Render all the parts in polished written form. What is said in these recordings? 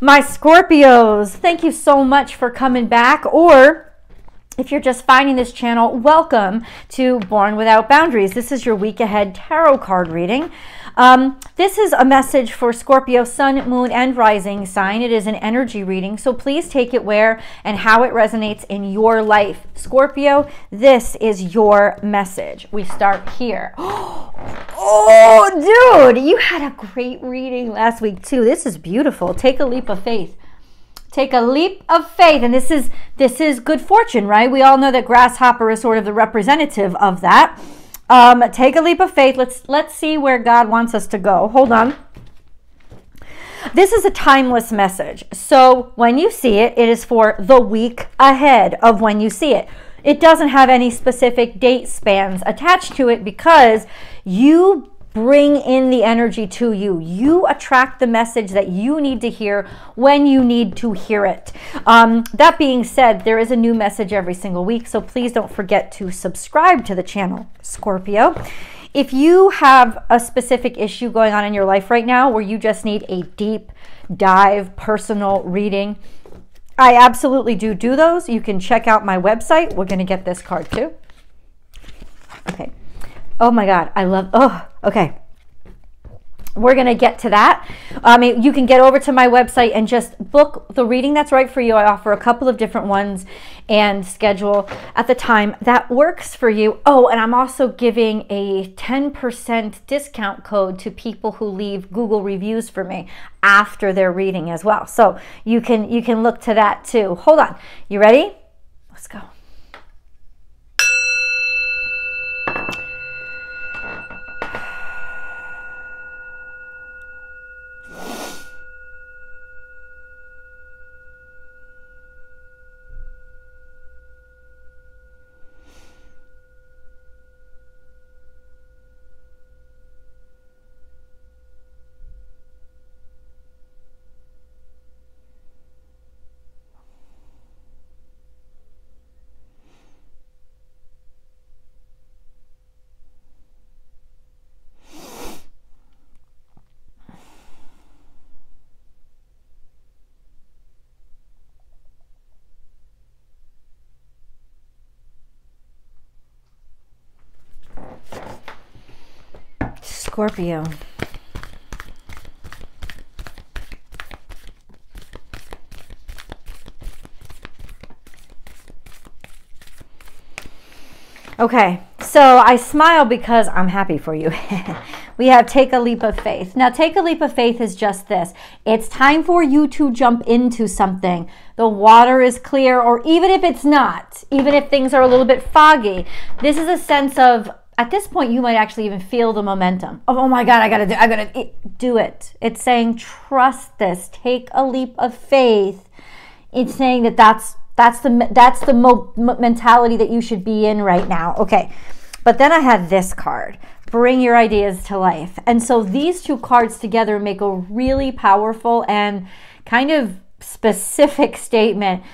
My Scorpios, thank you so much for coming back, or if you're just finding this channel, welcome to Born Without Boundaries. This is your week ahead tarot card reading. This is a message for Scorpio, Sun, Moon, and Rising sign. It is an energy reading, so please take it where and how it resonates in your life. Scorpio, this is your message. We start here. Oh, dude, you had a great reading last week too. This is beautiful. Take a leap of faith. Take a leap of faith. And this is good fortune, right? We all know that grasshopper is sort of the representative of that. Take a leap of faith. Let's see where God wants us to go. Hold on. This is a timeless message. So when you see it, it is for the week ahead of when you see it. It doesn't have any specific date spans attached to it because you bring in the energy to you. You attract the message that you need to hear when you need to hear it. That being said, there is a new message every single week, so please don't forget to subscribe to the channel, Scorpio. If you have a specific issue going on in your life right now where you just need a deep dive personal reading, I absolutely do those. You can check out my website. We're going to get this card too. Okay. Oh my God, I love, oh, okay. We're going to get to that. You can get over to my website and just book the reading that's right for you. I offer a couple of different ones and schedule at the time that works for you. Oh, and I'm also giving a 10% discount code to people who leave Google reviews for me after their reading as well. So you can look to that too. Hold on. You ready? Let's go. Scorpio. Okay, so I smile because I'm happy for you. We have take a leap of faith. Now, take a leap of faith is just this. It's time for you to jump into something. The water is clear, or even if it's not, even if things are a little bit foggy, this is a sense of, at this point, you might actually even feel the momentum. Oh my God, I gotta do it. It's saying, trust this, take a leap of faith. It's saying that that's the mentality that you should be in right now. Okay, but then I had this card, bring your ideas to life. And so these two cards together make a really powerful and kind of specific statement.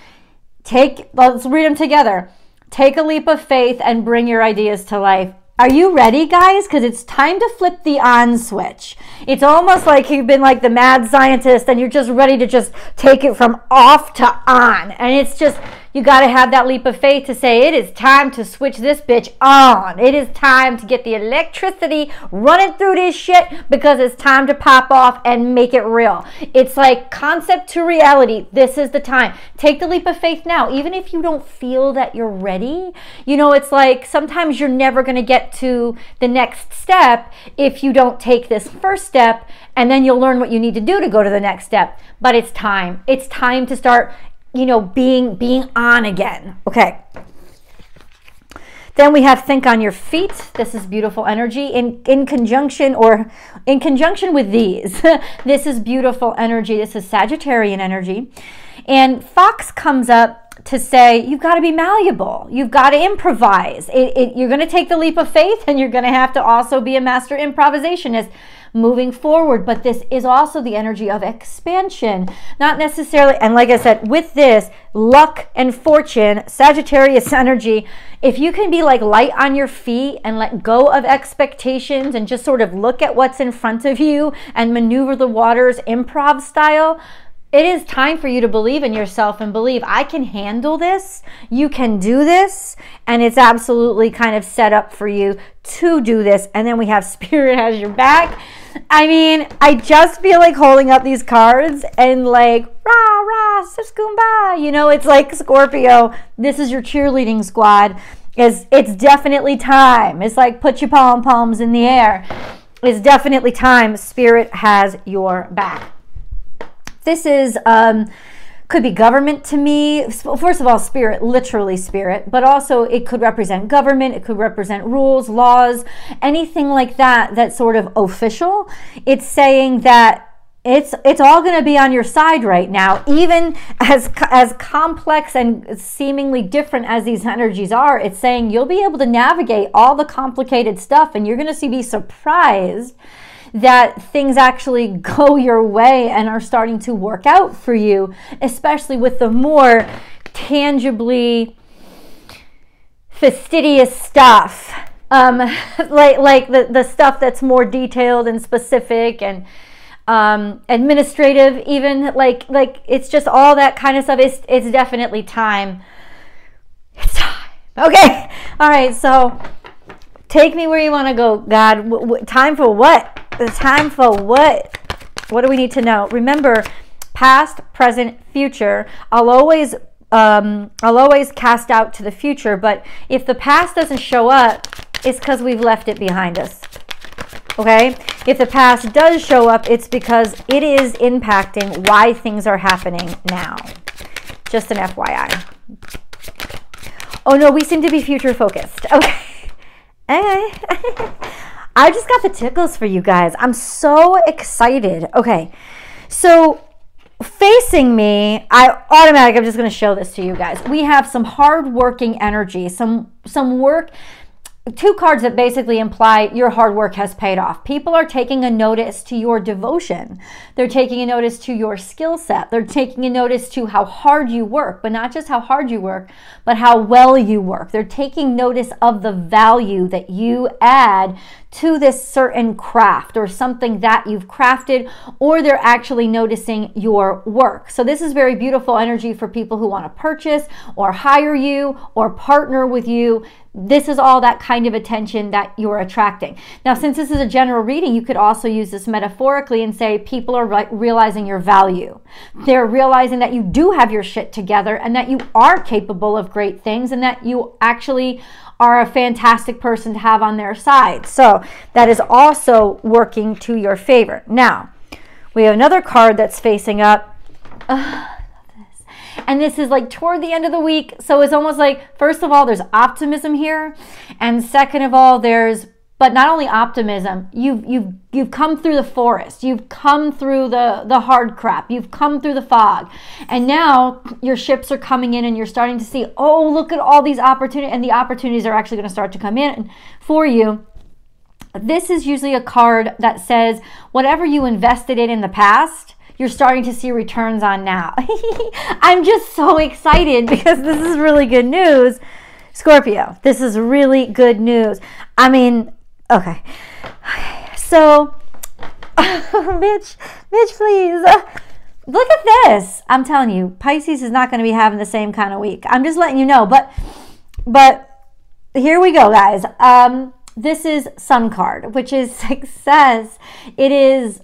Let's read them together. Take a leap of faith and bring your ideas to life. Are you ready, guys? Because it's time to flip the on switch. It's almost like you've been like the mad scientist and you're just ready to just take it from off to on. And it's just, you got to have that leap of faith to say, it is time to switch this bitch on. It is time to get the electricity running through this shit because it's time to pop off and make it real. It's like concept to reality. This is the time. Take the leap of faith now. Even if you don't feel that you're ready, you know, it's like sometimes you're never going to get to the next step if you don't take this first step, and then you'll learn what you need to do to go to the next step. But it's time to start, you know, being on again. Okay, then we have think on your feet. This is beautiful energy in conjunction with these. This is beautiful energy. This is Sagittarian energy, and Fox comes up to say, you've got to be malleable. You've got to improvise. You're going to take the leap of faith, and you're going to have to also be a master improvisationist moving forward. But this is also the energy of expansion, not necessarily. And like I said, with this luck and fortune, Sagittarius energy, if you can be like light on your feet and let go of expectations and just sort of look at what's in front of you and maneuver the waters improv style, It is time for you to believe in yourself and believe, I can handle this, you can do this, and it's absolutely kind of set up for you to do this. And then we have Spirit has your back. I mean, I just feel like holding up these cards and like, rah, rah, sis kumbaya. You know, it's like Scorpio, this is your cheerleading squad. It's definitely time. It's like put your pom-poms in the air. It's definitely time. Spirit has your back. This is, could be government to me. First of all, spirit, literally spirit, but also it could represent government. It could represent rules, laws, anything like that, that's sort of official. It's saying that it's all going to be on your side right now, even as complex and seemingly different as these energies are. It's saying you'll be able to navigate all the complicated stuff, and you're going to be surprised that things actually go your way and are starting to work out for you, especially with the more tangibly fastidious stuff, like the stuff that's more detailed and specific and administrative, even like it's just all that kind of stuff. It's definitely time. It's time. Okay. All right. So take me where you want to go, God. Time for what? The time for what? What do we need to know? Remember, past, present, future. I'll always cast out to the future, but if the past doesn't show up, it's because we've left it behind us. Okay? If the past does show up, it's because it is impacting why things are happening now. Just an FYI. Oh no, we seem to be future focused. Okay. Okay. I just got the tickles for you guys. I'm so excited. Okay, so facing me, I'm just going to show this to you guys. We have some hardworking energy, some work. Two cards that basically imply your hard work has paid off. People are taking a notice to your devotion. They're taking a notice to your skill set. They're taking a notice to how hard you work, but not just how hard you work, but how well you work. They're taking notice of the value that you add to this certain craft or something that you've crafted, or they're actually noticing your work. So this is very beautiful energy for people who want to purchase or hire you or partner with you. This is all that kind of attention that you're attracting. Now, since this is a general reading, you could also use this metaphorically and say people are realizing your value. They're realizing that you do have your shit together and that you are capable of great things and that you actually are a fantastic person to have on their side. So that is also working to your favor. Now, we have another card that's facing up. And this is like toward the end of the week. So it's almost like, first of all, there's optimism here. And second of all, there's, but not only optimism, you've come through the forest. You've come through the hard crap. You've come through the fog. And now your ships are coming in and you're starting to see, oh, look at all these opportunities. And the opportunities are actually going to start to come in for you. This is usually a card that says whatever you invested in the past, you're starting to see returns on now. I'm just so excited because this is really good news. Scorpio, this is really good news. I mean, okay. So, Mitch, please. Look at this. I'm telling you, Pisces is not going to be having the same kind of week. I'm just letting you know, but here we go, guys. This is Sun card, which is success. It is...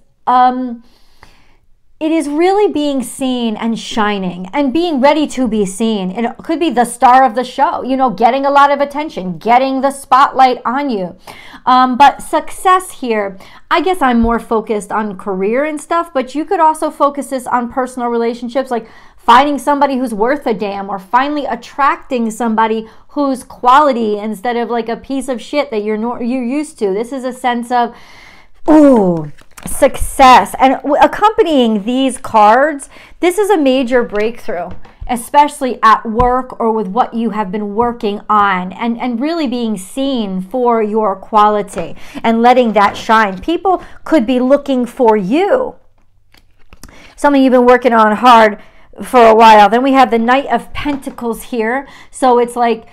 It is really being seen and shining and being ready to be seen. It could be the star of the show, you know, getting a lot of attention, getting the spotlight on you. But success here, I guess I'm more focused on career and stuff, but you could also focus this on personal relationships, like finding somebody who's worth a damn or finally attracting somebody who's quality instead of like a piece of shit that you're used to. This is a sense of, ooh, success. And accompanying these cards, this is a major breakthrough, especially at work or with what you have been working on, and really being seen for your quality and letting that shine. People could be looking for you, something you've been working on hard for a while. Then we have the Knight of Pentacles here. So it's like,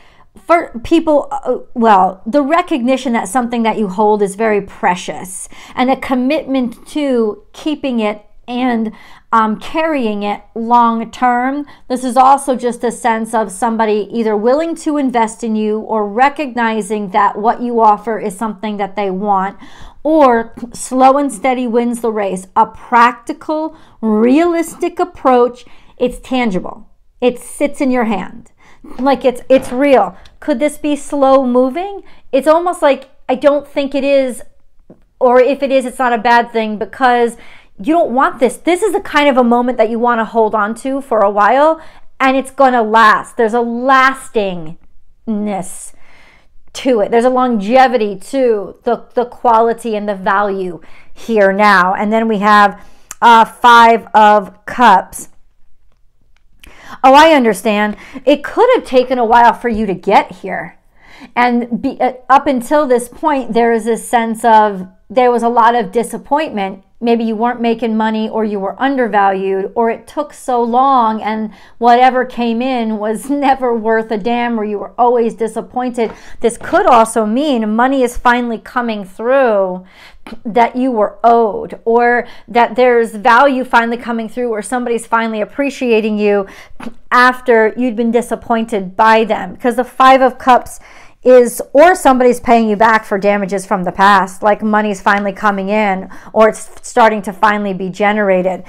for people, well, the recognition that something that you hold is very precious and a commitment to keeping it and carrying it long term. This is also just a sense of somebody either willing to invest in you or recognizing that what you offer is something that they want, or slow and steady wins the race. A practical, realistic approach. It's tangible. It sits in your hand. Like it's real. Could this be slow moving? It's almost like I don't think it is, or if it is, it's not a bad thing, because you don't want this. This is the kind of a moment that you want to hold on to for a while, and it's going to last. There's a lastingness to it. There's a longevity to the quality and the value here now. And then we have Five of Cups. Oh, I understand. It could have taken a while for you to get here. And up until this point, there is this sense of there was a lot of disappointment. Maybe you weren't making money, or you were undervalued, or it took so long and whatever came in was never worth a damn, or you were always disappointed. This could also mean money is finally coming through that you were owed, or that there's value finally coming through, or somebody's finally appreciating you after you'd been disappointed by them. Because the Five of Cups is, or somebody's paying you back for damages from the past, like money's finally coming in, or it's starting to finally be generated.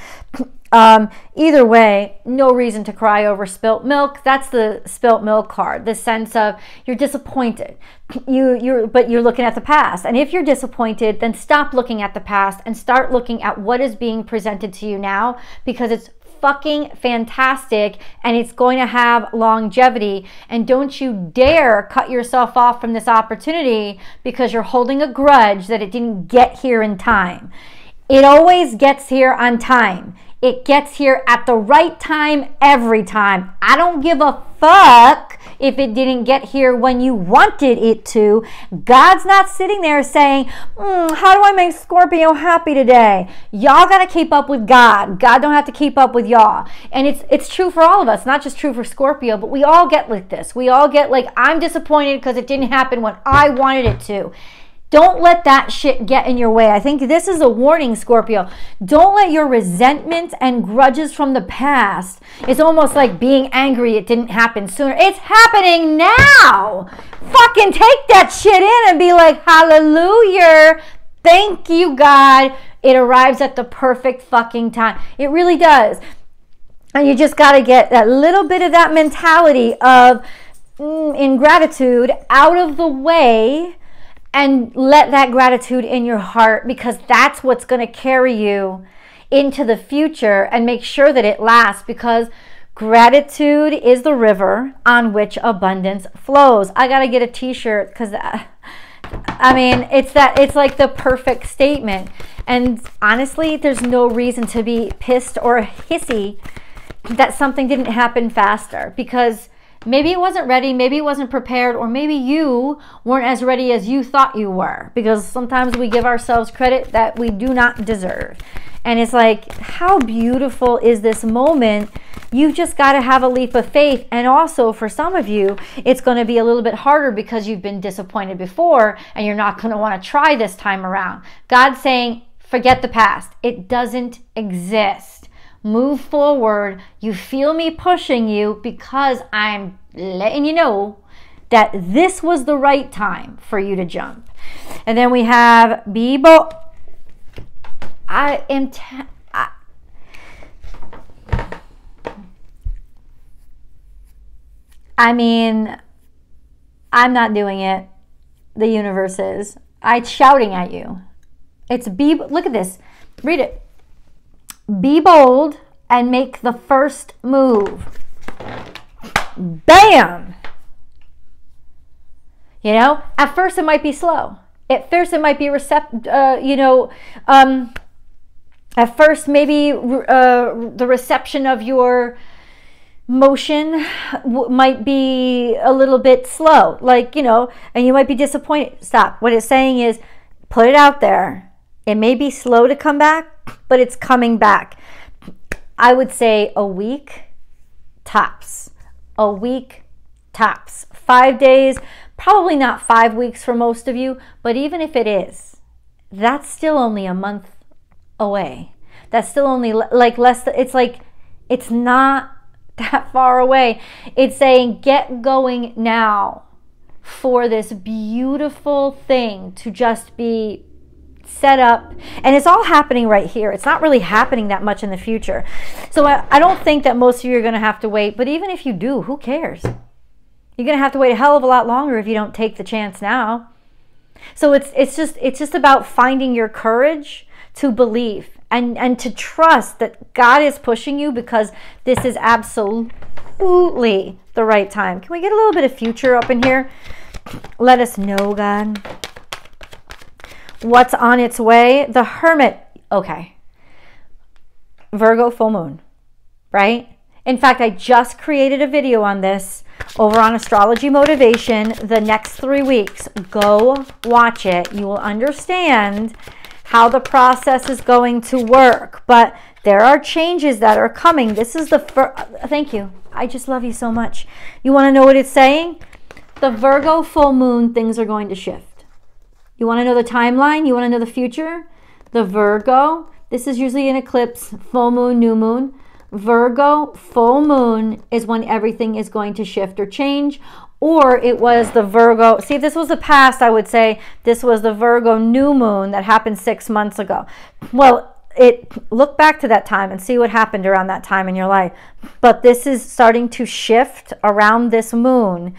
Either way, no reason to cry over spilt milk. That's the spilt milk card, the sense of you're disappointed, but you're looking at the past. And if you're disappointed, then stop looking at the past and start looking at what is being presented to you now, because it's fucking fantastic and it's going to have longevity. And don't you dare cut yourself off from this opportunity because you're holding a grudge that it didn't get here in time. It always gets here on time. It gets here at the right time every time. I don't give a fuck if it didn't get here when you wanted it to. God's not sitting there saying, how do I make Scorpio happy today? Y'all got to keep up with God. God don't have to keep up with y'all. And it's true for all of us, not just true for Scorpio, but we all get like this. We all get like, I'm disappointed because it didn't happen when I wanted it to. Don't let that shit get in your way. I think this is a warning, Scorpio. Don't let your resentment and grudges from the past. It's almost like being angry it didn't happen sooner. It's happening now. Fucking take that shit in and be like, hallelujah. Thank you, God. It arrives at the perfect fucking time. It really does. And you just got to get that little bit of that mentality of ingratitude out of the way, and let that gratitude in your heart, because that's what's going to carry you into the future and make sure that it lasts, because gratitude is the river on which abundance flows. I got to get a t-shirt, because I mean, it's like the perfect statement. And honestly, there's no reason to be pissed or hissy that something didn't happen faster, because maybe it wasn't ready, maybe it wasn't prepared, or maybe you weren't as ready as you thought you were, because sometimes we give ourselves credit that we do not deserve. And it's like, how beautiful is this moment? You've just got to have a leap of faith. And also for some of you, it's going to be a little bit harder because you've been disappointed before and you're not going to want to try this time around. God's saying, forget the past. It doesn't exist. Move forward. You feel me pushing you because I'm letting you know that this was the right time for you to jump. And then we have Bebo. I mean, I'm not doing it. The universe is. I'm shouting at you. It's Bebo. Look at this. Read it. Be bold and make the first move. Bam! You know, at first it might be slow. At first it might be at first maybe the reception of your motion might be a little bit slow. Like, you know, and you might be disappointed. Stop. What it's saying is put it out there. It may be slow to come back, but it's coming back. I would say a week tops. A week tops. 5 days, probably not 5 weeks for most of you, but even if it is, that's still only a month away. That's still only like less, it's like, it's not that far away. It's saying get going now for this beautiful thing to just be set up. And it's all happening right here. It's not really happening that much in the future. So I don't think that most of you are going to have to wait. But even if you do, who cares? You're going to have to wait a hell of a lot longer if you don't take the chance now. So it's just about finding your courage to believe and to trust that God is pushing you, because this is absolutely the right time. Can we get a little bit of future up in here? Let us know, God, what's on its way. The Hermit. Okay. Virgo full moon, right? In fact, I just created a video on this over on Astrology Motivation. The next 3 weeks, go watch it. You will understand how the process is going to work. But there are changes that are coming. This is the first. Thank you. I just love you so much. You want to know what it's saying? The Virgo full moon, things are going to shift. You want to know the timeline? You want to know the future? The Virgo. This is usually an eclipse, full moon, new moon. Virgo full moon is when everything is going to shift or change. Or it was the Virgo, see, if this was the past, I would say this was the Virgo new moon that happened 6 months ago. Well, look back to that time and see what happened around that time in your life. But this is starting to shift around this moon.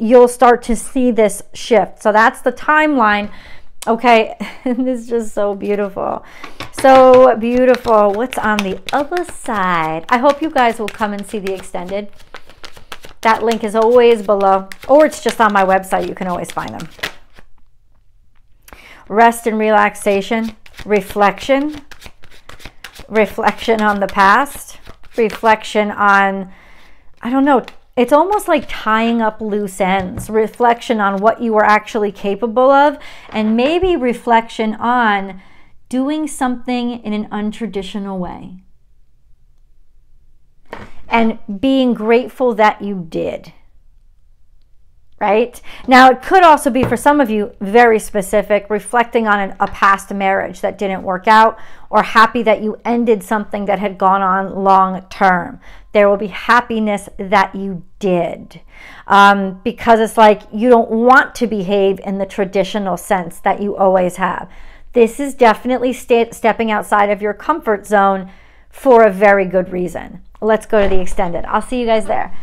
You'll start to see this shift. So that's the timeline. Okay, this is just so beautiful. So beautiful. What's on the other side? I hope you guys will come and see the extended. That link is always below, or it's just on my website. You can always find them. Rest and relaxation, reflection, reflection on the past, reflection on, I don't know, it's almost like tying up loose ends, reflection on what you were actually capable of, and maybe reflection on doing something in an untraditional way and being grateful that you did, right? Now, it could also be for some of you very specific, reflecting on a past marriage that didn't work out, or happy that you ended something that had gone on long term. There will be happiness that you did, because it's like you don't want to behave in the traditional sense that you always have. This is definitely stepping outside of your comfort zone for a very good reason. Let's go to the extended. I'll see you guys there.